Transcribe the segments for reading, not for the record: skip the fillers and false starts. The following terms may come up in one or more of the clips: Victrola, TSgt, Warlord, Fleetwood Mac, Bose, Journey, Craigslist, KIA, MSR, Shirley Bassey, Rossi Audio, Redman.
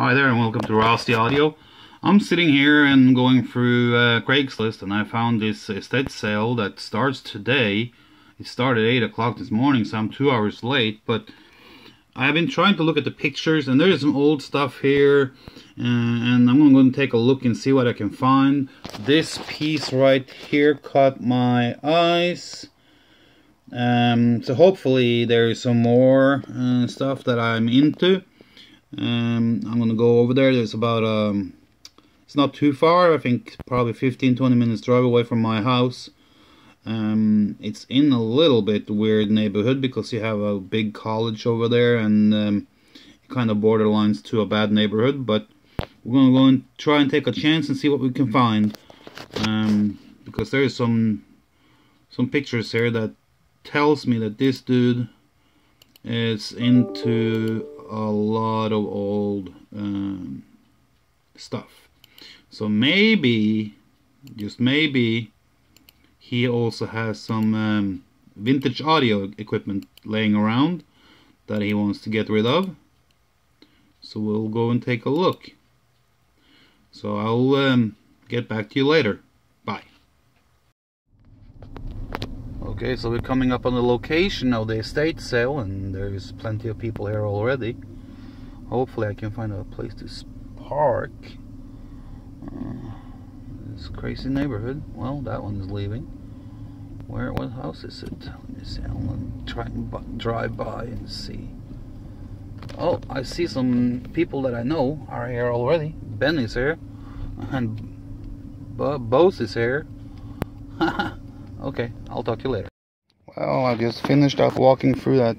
Hi there and welcome to Rossi Audio. I'm sitting here and going through Craigslist, and I found this estate sale that starts today. It started at 8 o'clock this morning, so I'm 2 hours late, but I've been trying to look at the pictures, and there's some old stuff here, and I'm going to take a look and see what I can find. This piece right here caught my eyes. So hopefully there is some more stuff that I'm into. I'm gonna go over there. There's about it's not too far, I think probably 15-20 minutes drive away from my house. It's in a little bit weird neighborhood because you have a big college over there, and it kind of borderlines to a bad neighborhood, but we're gonna go and try and take a chance and see what we can find, because there's some pictures here that tells me that this dude is into a lot of old stuff. So maybe, just maybe, he also has some vintage audio equipment laying around that he wants to get rid of. So we'll go and take a look. So I'll get back to you later. Bye. Okay, so we're coming up on the location of the estate sale, and there's plenty of people here already. Hopefully I can find a place to park. This crazy neighborhood. Well, that one is leaving. What house is it? Let me see. I'm going to try and drive by and see. Oh, I see some people that I know are here already. Ben is here, and Bose is here. Haha. Okay, I'll talk to you later. Well, I just finished up walking through that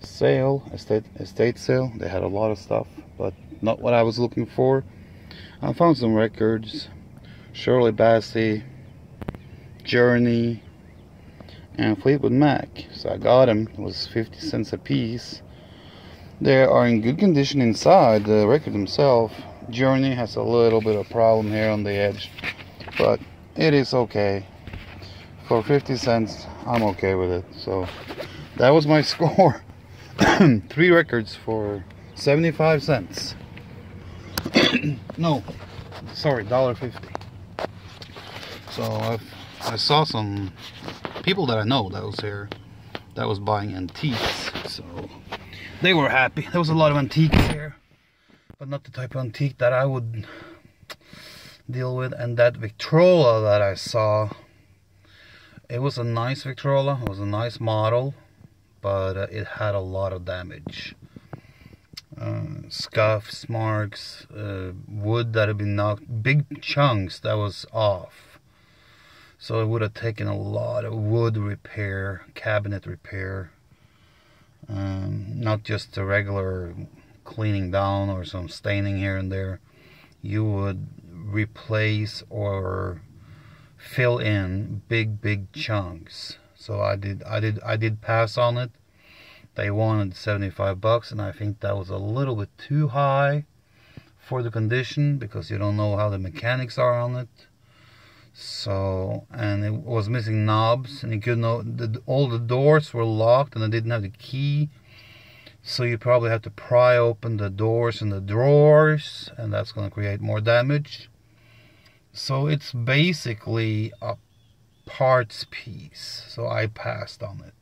estate sale. They had a lot of stuff, but not what I was looking for. I found some records, Shirley Bassey, Journey, and Fleetwood Mac. So I got them. It was 50 cents a piece. They are in good condition inside, the record themselves. Journey has a little bit of problem here on the edge, but it is okay. For 50 cents, I'm okay with it. So that was my score. 3 records for 75 cents. No, sorry, $1.50. So I saw some people that I know that was here, that was buying antiques. So they were happy. There was a lot of antiques here, but not the type of antique that I would deal with. And that Victrola that I saw, it was a nice Victrola, it was a nice model, but it had a lot of damage, scuffs, marks, wood that had been knocked, big chunks that was off. So it would have taken a lot of wood repair, cabinet repair, not just a regular cleaning down or some staining here and there. You would replace or fill in big chunks. So I did pass on it. They wanted 75 bucks, and I think that was a little bit too high for the condition, because you don't know how the mechanics are on it. So, and it was missing knobs, and you couldn't know, all the doors were locked, and I didn't have the key. So you probably have to pry open the doors and the drawers, and that's going to create more damage. So it's basically a parts piece, so I passed on it.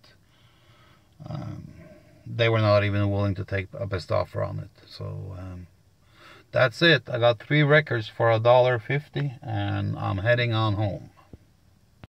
They were not even willing to take a best offer on it. So that's it. I got 3 records for $1.50, and I'm heading on home.